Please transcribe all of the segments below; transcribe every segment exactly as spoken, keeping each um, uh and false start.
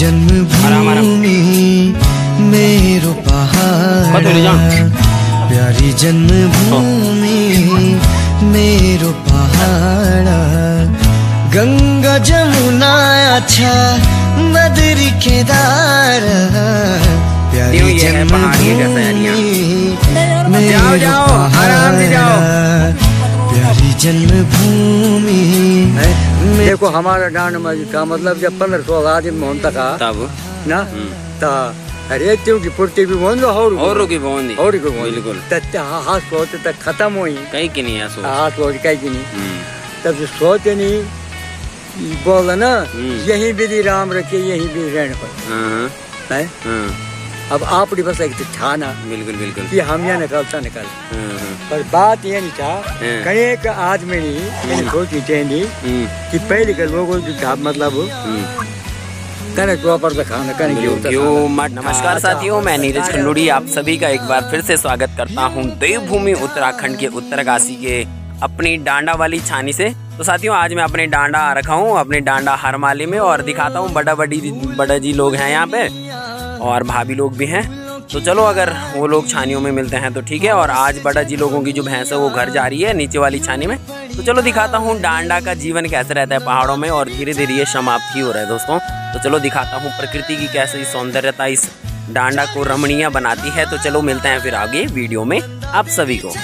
जन्मभूमि मेरो पहाड़ प्यारी जन्मभूमि मेरो पहाड़ गंगा जमुना अच्छा बद्री केदार प्यारी जन्मभूमि मेरो पहाड़ जन्मभूमि। देखो हमारा डांड का मतलब जब पंद्रह सोलह आदमी में होता था तब ना ता अरे त्यों की पूर्ति भी बोंद और और की बोंदी और की बोंदी बिल्कुल तब हाथ सोते तक खत्म हुई कहीं की नहीं हाथ हाथ सोते कहीं की नहीं तब सोते नहीं बोला ना यही विधि राम रखे यही भी रहने पर है। अब आप बस एक ठाना बिल्कुल बिल्कुल कि हम यहाँ निकलता निकल पर बात ये नहीं था कहीं एक आदमी सोची चेंदी कि पहले के लोगों की मतलब नमस्कार साथियों, मैं नीरज खंडूरी आप सभी का एक बार फिर से स्वागत करता हूँ देवभूमि उत्तराखंड के उत्तरकाशी के अपनी डाण्डा वाली छानी से। तो साथियों आज मैं अपने डाण्डा रखा हूँ अपने डाण्डा हरमाली में और दिखाता हूँ बड़ा बड़ी बड़ा जी लोग हैं यहाँ पे और भाभी लोग भी हैं। तो चलो अगर वो लोग छानियों में मिलते हैं तो ठीक है। और आज बड़ा जी लोगों की जो भैंस है वो घर जा रही है नीचे वाली छानी में। तो चलो दिखाता हूँ डांडा का जीवन कैसे रहता है पहाड़ों में और धीरे धीरे ये समाप्ति हो रहा है दोस्तों। तो चलो दिखाता हूँ प्रकृति की कैसी सौंदर्यता इस डांडा को रमणीय बनाती है। तो चलो मिलते हैं फिर आगे वीडियो में आप सभी को।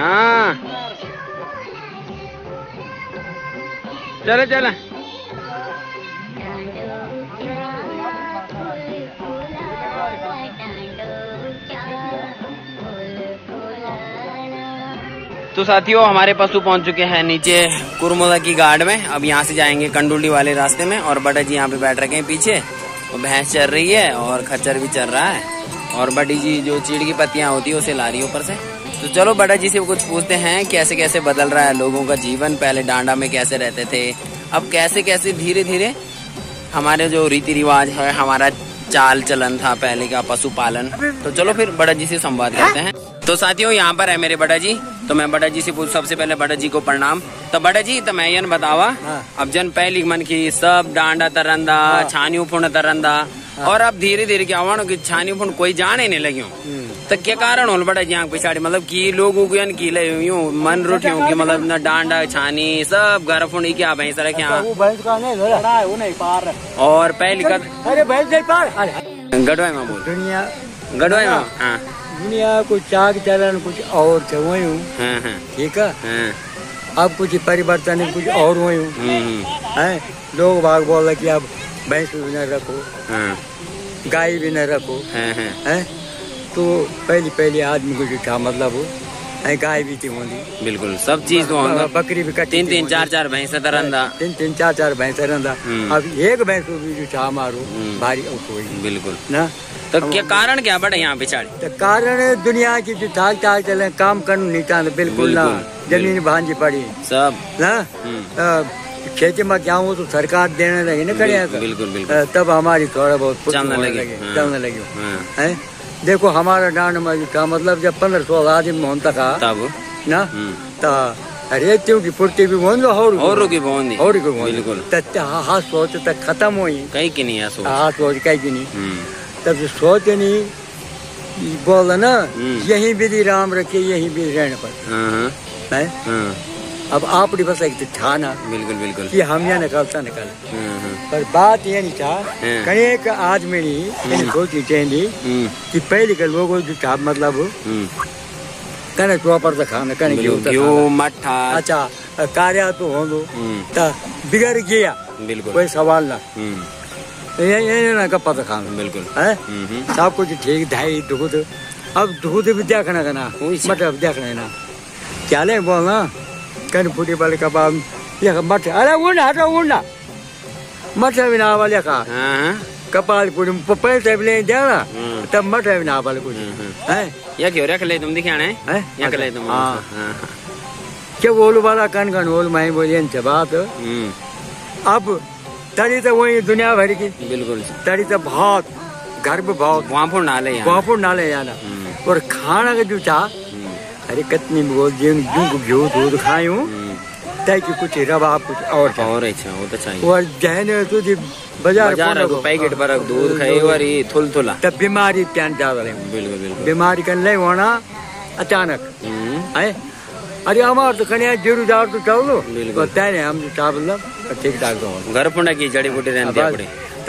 हाँ चलो चलो तो साथियों हमारे पशु पहुंच चुके हैं नीचे कुर्मोदा की गार्ड में। अब यहाँ से जाएंगे कंडूली वाले रास्ते में और बड़ा जी यहाँ पे बैठ रखे हैं पीछे। तो भैंस चल रही है और खच्चर भी चल रहा है और बड़ी जी जो चीड़ की पत्तियां होती है उसे ला रही है ऊपर से। तो चलो बड़ा जी से कुछ पूछते हैं कैसे कैसे बदल रहा है लोगों का जीवन, पहले डाण्डा में कैसे रहते थे, अब कैसे कैसे धीरे धीरे हमारे जो रीति रिवाज है, हमारा चाल चलन था पहले का पशुपालन। तो चलो फिर बड़ा जी से संवाद करते हैं। तो साथियों यहाँ पर है मेरे बड़ा जी, तो मैं बड़ा जी से पूछ सबसे पहले बड़ा जी को प्रणाम। तो बड़ा जी तो मैं यन बतावा हाँ। अब जन पहली मन की सब डांडा तरंदा हाँ। छानियो फुण तरंदा हाँ। और अब धीरे धीरे क्या हुआ कि छानियो फुण कोई जाने नहीं लगी तो क्या कारण हो बड़ा जी यहाँ पिछाड़ी मतलब की लोगों की यन की यूं मन रुठियों की मतलब न डांडा छानी सब घर फुणी क्या भैंस रखे और पहली गढ़वाई माँ बोल गढ़वाई माँ हाँ दुनिया को चाक चलन कुछ और थे वही हूँ ठीक है। अब कुछ परिवर्तन कुछ और वही हूँ। लोग भाग बोला कि अब भैंस भी न रखो गाय भी न रखो हैं तो पहले पहले आदमी को जो मतलब हो गाय भी थी होनी बिल्कुल सब चीज तो बकरी भी तीन तीन चार चार भैंस रहा तीन तीन चार चार भैंस रहा। अब एक भैंस को भी जो छा मारो भारी बिल्कुल न तो क्या कारण क्या बड़े यहाँ पिछाड़ी कारण दुनिया की जो थाक थाक चले काम कर नहीं चाहते बिल्कुल ना जमीन भांजी पड़ी सब ना खेती में क्या हो तो सरकार देने लगी ना खड़े बिल्कुल तब हमारी थोड़ा बहुत चलने लगे चलने लगी है। देखो हमारा डांड में का मतलब जब पंद्रह सोलह आदमी होता था ना तो रेतियों की पूर्ति भी बोन लो और और की बोन और की बोन बिल्कुल हाथ सोच तक खत्म हुई कहीं की नहीं हाथ सोच कहीं की नहीं तब सोच नहीं बोला ना यही विधि राम रखे यही विधि रहने पर है। अब आप बस एक था ना बिल्कुल बिल्कुल कि हम यहाँ निकालता निकाले पर बात ये नहीं था कनेक आज मेरी सोची चाहिए कि पहले के लोगों जो था मतलब कनक प्रॉपर तो खाना कनक अच्छा कार्य तो हो दो बिगड़ गया बिल्कुल कोई सवाल ना ये ये ना कपा तो खाना बिल्कुल है सब कुछ ठीक दही दूध। अब दूध भी देखना करना मटर देखना ना क्या ले बोलना कनपुटी वाले कबाब ये मटर अरे ऊंडा हटा ऊंडा मटर बिना वाले का कपाल पूरी पैसे भी नहीं देना तब मटर बिना वाले कुछ है ये क्यों रख ले तुम दिखाना है ये कर ले तुम हाँ क्या बोलू वाला कन कन बोल मैं बोलिए बात। अब तड़ी तो वही दुनिया भर की बिल्कुल तड़ी तो बहुत गर्भ बहुत वापुर नाले वापुर नाले जाना और खाना का जो था अरे कितनी बोल जीवन घ्यू दूध खाई हूँ ताकि कुछ रबाब कुछ और और अच्छा वो तो चाहिए और जहने तो जी बाजार पैकेट पर दूध खाई और ये थुल थुला तब बीमारी प्यान ज्यादा बिल्कुल बिल्कुल बीमारी कर ले होना अचानक है। अरे हमारे तो खनिया जीरो दार तो चल दो बताए नहीं हम जो चाह मतलब ठीक ठाक दो घर पुंडा की जड़ी बूटी रहती है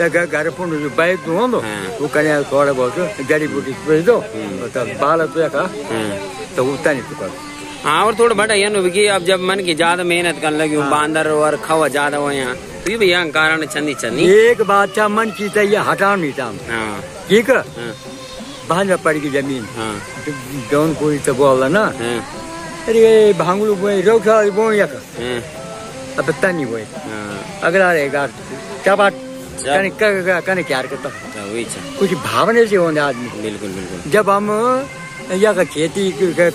तो घर पुंड जो बैठ दो दो वो कन्या थोड़ा बहुत जड़ी बूटी भेज दो तब बाल तो का तो उतना नहीं चुका हाँ और थोड़ा बड़ा यानी कि अब जब मन की ज्यादा मेहनत करने लगी हूँ बांदर और खावा ज्यादा हो यहाँ तो ये भी यहाँ कारण छंदी छंदी एक बादशाह मन की चाहिए हटा नहीं था ठीक है बांध पड़ेगी जमीन जौन कोई तो बोला ना अरे भांगलू बोए रोखा बोए या अब पता नहीं बोए अगला रहेगा क्या बात कहने क्या करता कुछ भावने से होने आदमी बिल्कुल बिल्कुल जब हम या का खेती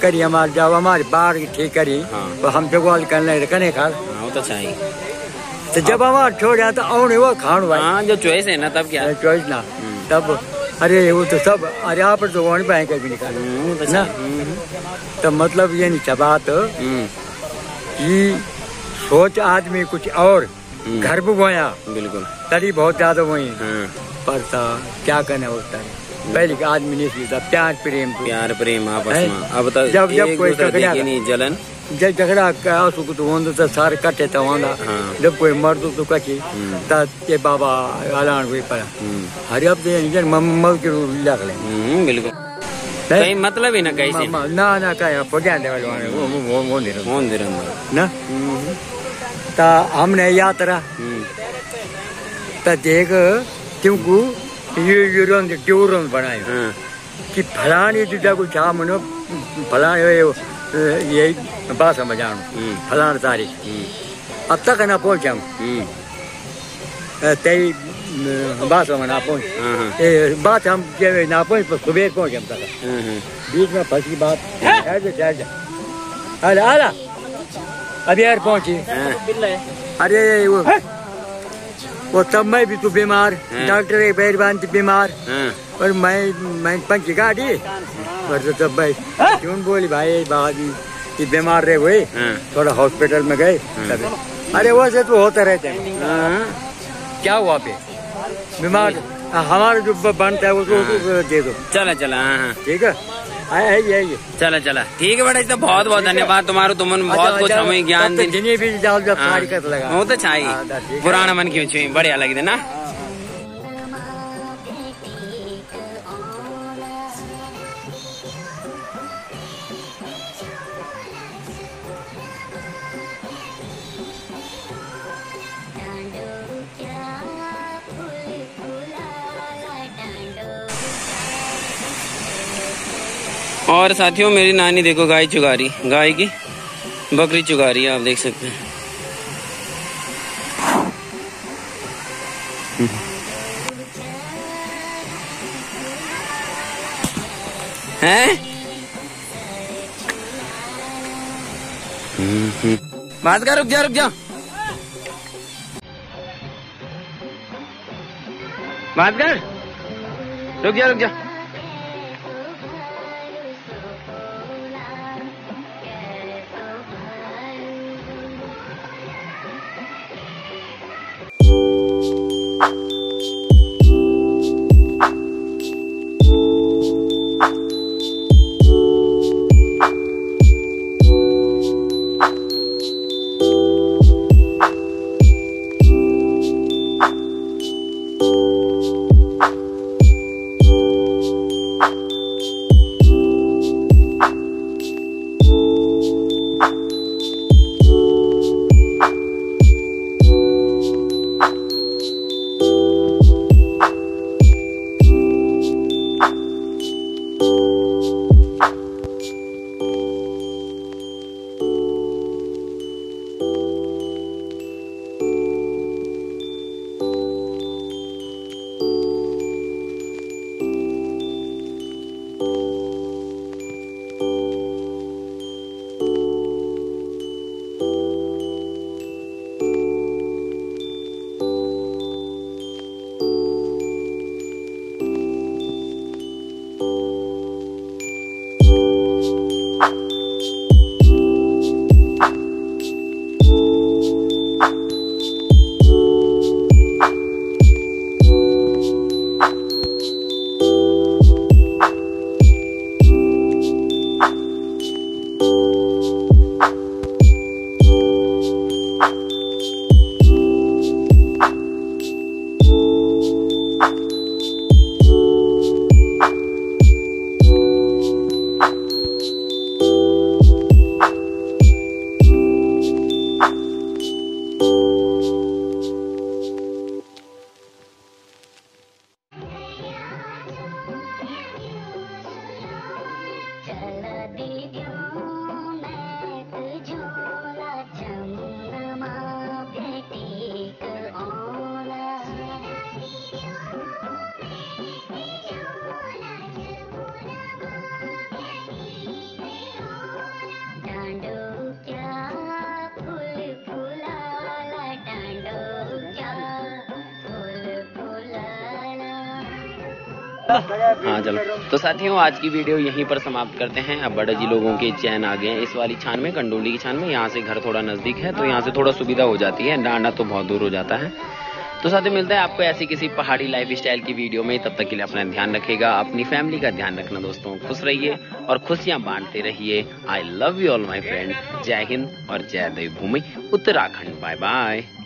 करी हमारे जब हमारे बाढ़ ठीक करी तो हम जगवाल करने कहने खा तो चाहिए तो जब हमारा छोड़ जाता और नहीं वो खान भाई जो चॉइस है ना तब क्या चॉइस ना तब अरे वो तो सब अरे यहाँ पर तो वन पे कभी निकाले ना तो मतलब ये नहीं बात कि सोच आदमी कुछ और घर भी बोया बिल्कुल तरी बहुत ज्यादा वही पर क्या करना होता है पहले का आदमी नहीं सीखता प्यार प्रेम प्यार प्रेम आपस में। अब तो जब जब कोई झगड़ा जलन जब झगड़ा तो सारे कटे तो होना जब कोई मर्द तो कची तब ये बाबा अलान कोई पड़ा हरियाब दे मम्मा के रूप बिल्कुल कहीं मतलब ही ना कहीं से ना ना कहीं पर ध्यान देवा वाले वो वो वो निरम वो निरम ना ता हमने यात्रा ता देख क्योंकि ये ये रोंड ड्यूरों बनाए कि फलाने जिधर को जाम नो फलाने ये बात समझ आऊँ फलाने तारीख अब तक ना पहुँच जाऊँ ते बात हम ना पहुँच बात हम जब ना पहुँच पर सुबह पहुँच हम तक बीच में फंसी बात है जो जाए अरे आला अभी यार पहुँची अरे वो वो तब मैं भी तू बीमार डॉक्टर के पैर बांध बीमार और मैं मैं पंची गाड़ी और तो तब भाई क्यों बोली भाई बाजी कि बीमार रहे हुए थोड़ा हॉस्पिटल में गए अरे वो से तो होता रहता है क्या हुआ पे बीमार हमारे जो बनता है उसको दे दो चला चला हाँ ठीक है चला चला ठीक है बेटा इतना बहुत बहुत धन्यवाद तुम्हारा तुमने बहुत कुछ हमें ज्ञान दिया भी लगा वो तो चाहिए पुराना मन क्यों चाहिए बढ़िया लग देना और साथियों मेरी नानी देखो गाय चुगा रही गाय की बकरी चुगा रही है आप देख सकते हैं हैं बात कर रुक जा रुक जा बात कर रुक जा रुक जा हाँ चलो तो साथियों आज की वीडियो यहीं पर समाप्त करते हैं। अब बड़ा जी लोगों के चैन आ गए हैं इस वाली छान में कंडूली की छान में। यहाँ से घर थोड़ा नज़दीक है तो यहाँ से थोड़ा सुविधा हो जाती है, डाण्डा तो बहुत दूर हो जाता है। तो साथियों मिलते हैं आपको ऐसी किसी पहाड़ी लाइफस्टाइल की वीडियो में। तब तक के लिए अपना ध्यान रखिएगा, अपनी फैमिली का ध्यान रखना दोस्तों, खुश रहिए और खुशियाँ बांटते रहिए। I love you all my friend. जय हिंद और जय देवभूमि उत्तराखंड। Bye bye.